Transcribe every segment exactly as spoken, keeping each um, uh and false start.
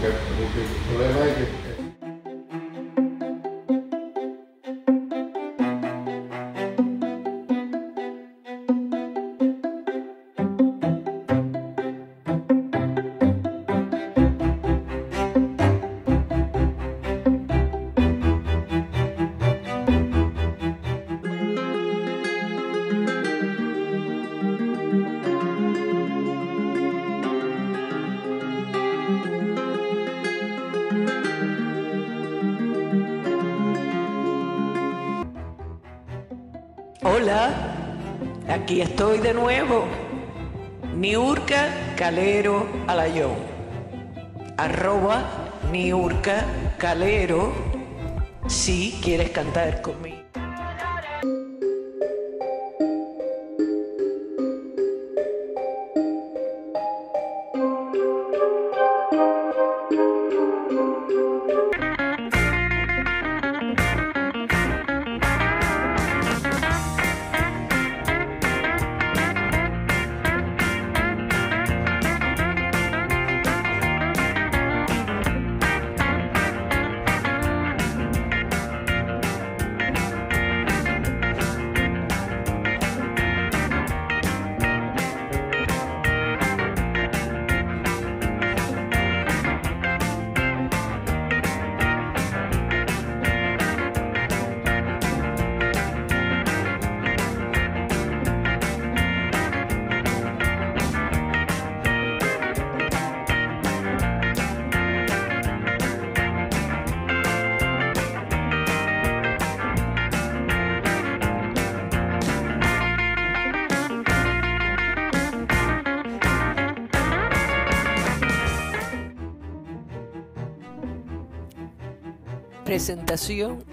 porque el problema es que... Hola, aquí estoy de nuevo, Niurka Calero Alayón, arroba Niurka Calero, si quieres cantar conmigo. Presentación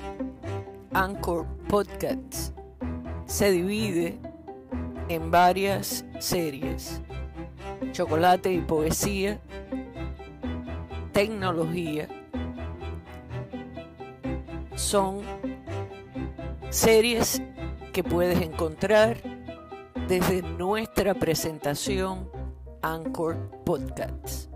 Anchor Podcast se divide en varias series: chocolate y poesía, tecnología. Son series que puedes encontrar desde nuestra presentación Anchor Podcast.